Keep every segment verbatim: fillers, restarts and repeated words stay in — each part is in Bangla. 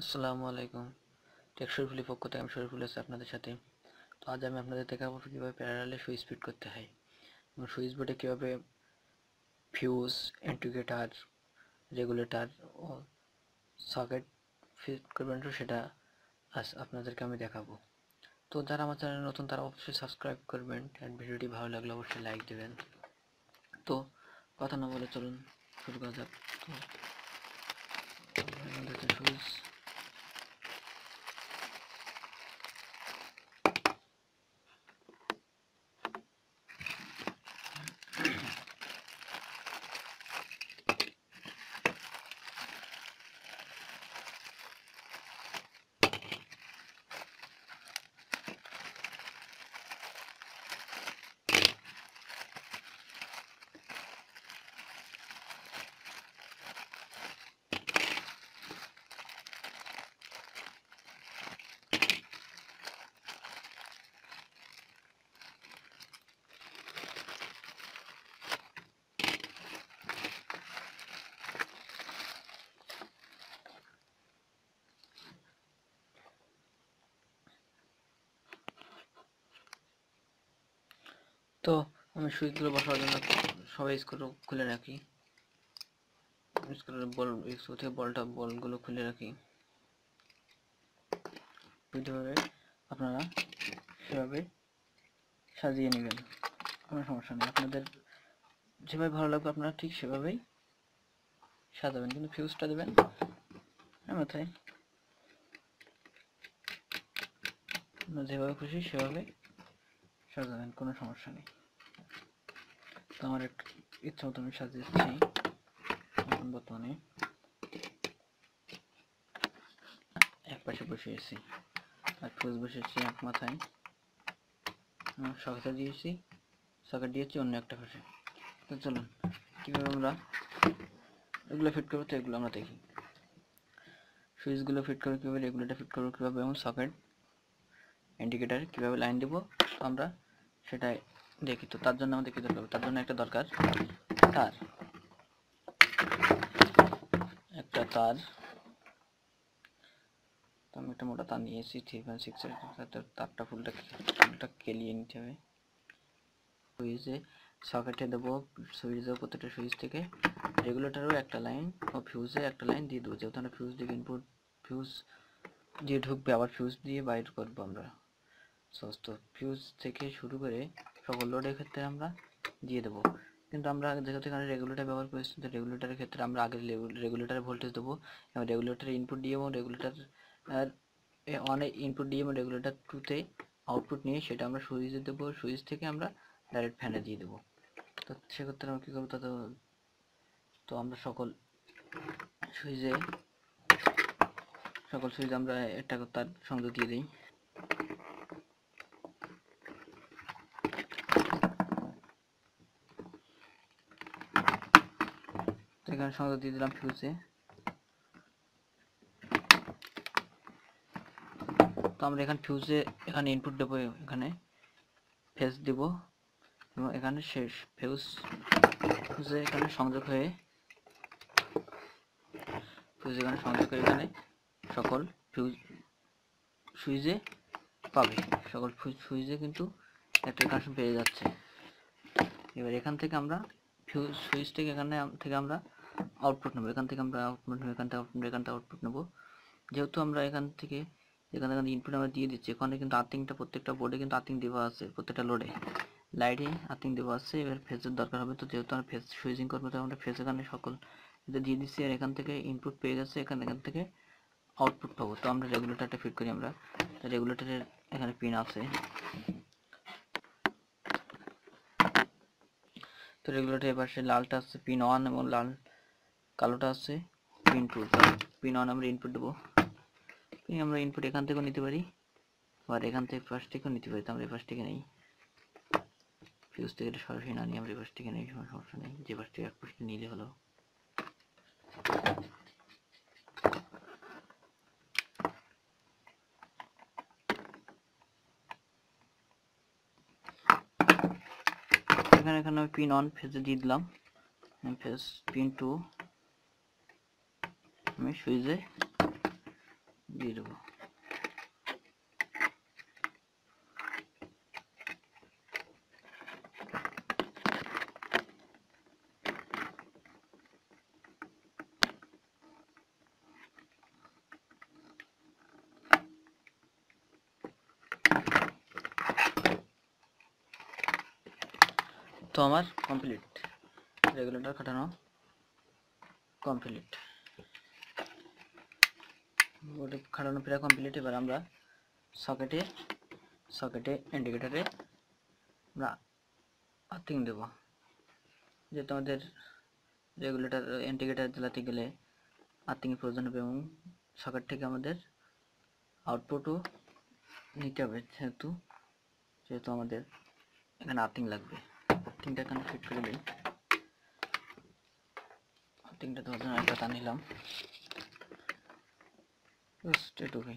আসসালামু আলাইকুম টেক শরীফুলের পক্ষ থেকে আমি শরীফুল আছি আপনাদের সাথে। তো আজ আমি আপনাদের দেখাবো কীভাবে প্যারালালে সুইচ ফিট করতে হয় এবং সুইচ বোর্ডে কীভাবে ফিউজ, অ্যান্টিগ্রেটার, রেগুলেটর ও সকেট ফিট করবেন সেটা আজ আপনাদেরকে আমি দেখাবো। তো যারা আমার চ্যানেলে নতুন তারা অবশ্যই সাবস্ক্রাইব করবেন আর ভিডিওটি ভালো লাগলে অবশ্যই লাইক দেবেন। তো কথা না বলে চলুন শুরু করা যাক। তো সুইচ তো আমি সুইচগুলো বসার জন্য সবাই স্ক্রু খুলে রাখি, স্ক্রুর বল স্ক্রু থেকে বলটা বলগুলো খুলে রাখি। এইভাবে আপনারা সেভাবে সাজিয়ে নেবেন, কোনো সমস্যা নেই। আপনাদের যেভাবে ভালো লাগবে আপনারা ঠিক সেভাবেই সাজাবেন, কিন্তু ফিউজটা দেবেন মাথায়, যেভাবে খুশি সেভাবে সাজাবেন, কোনো সমস্যা নেই। তো আমার একটা ইচ্ছা মতো আমি সাজিয়েছি এখন বর্তমানে এক পাশে বসিয়েছি আর ফুল বসিয়েছি এক মাথায়, সকেটটা দিয়েছি সকেট দিয়েছি অন্য একটা পাশে। তো চলুন কীভাবে আমরা এগুলো ফিট করবো, তো এগুলো আমরা দেখি। সুইচগুলো ফিট করবো কীভাবে, রেগুলেটর ফিট করবো কীভাবে এবং সকেট, ইন্ডিকেটার কীভাবে লাইন দেবো আমরা সেটাই দেখি। তো তার জন্য আমাদের কী দরকার, তার জন্য একটা দরকার তার, একটা তার। তো আমি একটা মোটা তার নিয়েছি থ্রি পয়েন্ট সিক্স এর, তারটা ফুলটা ফুলটা কেলিয়ে নিতে হবে। সুইচে সকেটে দেবো, সুইচ দেবো প্রত্যেকটা সুইচ থেকে, রেগুলেটারও একটা লাইন ও ফিউজে একটা লাইন দিয়ে দেবো, যেহেতু আমরা ফিউজ দিয়ে ইনপুট ফিউজ দিয়ে ঢুকবে আবার ফিউজ দিয়ে বাইর করবো আমরা। তো ফিউজ থেকে শুরু করে সকল লোডের ক্ষেত্রে আমরা দিয়ে দেবো, কিন্তু আমরা যেহেতু এখানে রেগুলেটর ব্যবহার করেছি তো রেগুলেটারের ক্ষেত্রে আমরা আগে রেগুলেটারে ভোল্টেজ দেবো এবং রেগুলেটারের ইনপুট দিয়ে এবং রেগুলেটার অনেক ইনপুট দিয়ে এবং রেগুলেটার টুতে আউটপুট নিয়ে সেটা আমরা সুইচে দেবো, সুইচ থেকে আমরা ডাইরেক্ট ফ্যানে দিয়ে দেবো। তো সেক্ষেত্রে আমরা কী করবো, তা তো আমরা সকল সুইচে সকল সুইচ আমরা একটা তার সংযোগ দিয়ে দিই। এখানে সংযোগ দিয়ে দিলাম ফিউজে। তো আমরা এখানে ফিউজে এখানে ইনপুট দেবো, এখানে ফেজ দেবো এবং এখানে শেষ ফিউজ ফিউজে এখানে সংযোগ হয়ে ফিউজ এখানে সংযোগ হয়ে এখানে সকল ফিউজ সুইজে পাবে, সকল সুইজে কিন্তু একটা কানেকশন পেয়ে যাচ্ছে। এবার এখান থেকে আমরা ফিউজ সুইচ থেকে এখানে থেকে আমরা আউটপুট নেবো, এখান থেকে আমরা আউটপুট নেবো, এখান থেকে আউটপুট নেবো, এখান থেকে আউটপুট নেবো। যেহেতু আমরা এখান থেকে এখানে এখানে ইনপুট আমরা দিয়ে দিচ্ছি, এখানে কিন্তু আর্থিংটা প্রত্যেকটা বোর্ডে কিন্তু আর্থিং দেওয়া আছে, প্রত্যেকটা লোডে লাইটে আর্থিং দেওয়া আছে। এবার ফেজের দরকার হবে, তো যেহেতু আমরা ফেজ সুইচিং করবো তো আমরা ফেজ এখানে সকল এটা দিয়ে দিচ্ছি আর এখান থেকে ইনপুট পেয়ে গেছে, এখানে এখান থেকে আউটপুট পাবো। তো আমরা রেগুলেটারটা ফিট করি, আমরা রেগুলেটারের এখানে পিন আছে, তো রেগুলেটারের পাশে লালটা আছে পিন ওয়ান এবং লাল কালোটা আছে পিন টু। পিন ওয়ান আমরা ইনপুট দেবো, আমরা ইনপুট এখান থেকেও নিতে পারি আর এখান থেকে পাশ থেকেও নিতে পারি। তো আমরা এই পাশ থেকে নেই, ফিউজ থেকে সরাসরি না নিয়ে আমরা এই পাশ থেকে নেই, সমস্যা নেই, যে পাশ থেকে এক পাশে নিলে হলো। এখানে এখানে আমি পিন ওয়ান ফেজে দিয়ে দিলাম, ফেজ পিন টু আমি সুইচে Beautiful. तो हमार कंप्लीट रेगुलेटर खटाना कंप्लीट गोटे खटाना पूरा कंप्लीट এবার আমরা সকেটে সকেটে ইন্ডিকেটরে আমরা আতিং দেব যে তোমাদের রেগুলেটর ইন্ডিকেটর দিলাতে গেলে আতিং প্রয়োজন হবে এবং সকেট থেকে আমাদের আউটপুটও নিতে হবে যেহেতু যেহেতু আমাদের এখানে আতিং লাগবে তিনটা কানে ফিট করে দেই তিনটা দরজা একটা তা নিলাম জাস্ট এটুকুই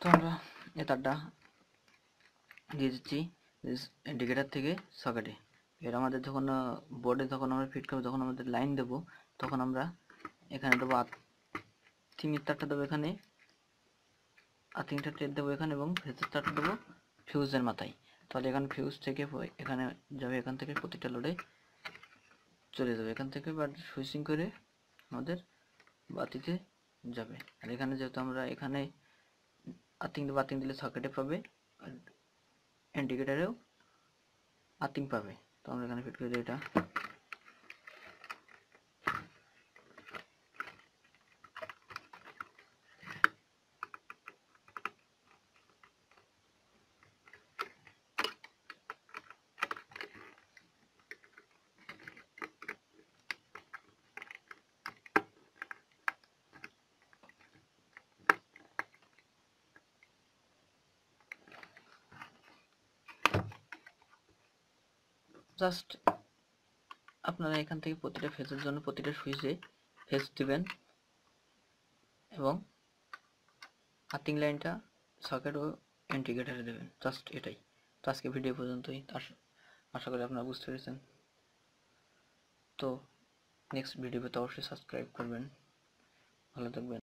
তো আমরা এই তারটা দিয়ে দিচ্ছি ইন্ডিকেটর থেকে সকেটে এর আমাদের যখন বোর্ডে যখন আমরা ফিট করব যখন আমাদের লাইন দেব তখন আমরা এখানে দেব তিনের তারটা দেবো এখানে আর তিনটা টেট দেবো এখানে এবং ফেজের তারটা দেবো ফিউজের মাথায় তাহলে এখানে ফিউজ থেকে এখানে যাবে এখান থেকে প্রতিটা লোডে চলে যাবে এখান থেকে বাট সুইচিং করে আমাদের বাতিতে যাবে আর এখানে যেহেতু আমরা এখানে আতিং বাতিং দিলে সকেটে পাবে আর ইন্ডিকেটারেও আতিং পাবে তো আমরা এখানে ফিট করে দিই এটা জাস্ট আপনারা এখান থেকে প্রতিটা ফেজের জন্য প্রতিটা সুইচে ফেজ দিবেন এবং আতিং লাইনটা সকেট ও ইন্টিগ্রেটরে দেবেন জাস্ট এটাই তো আজকে ভিডিও পর্যন্তই আশা করি আপনারা বুঝতে পেরেছেন তো নেক্সট ভিডিওতে অবশ্যই সাবস্ক্রাইব করবেন ভালো থাকবেন।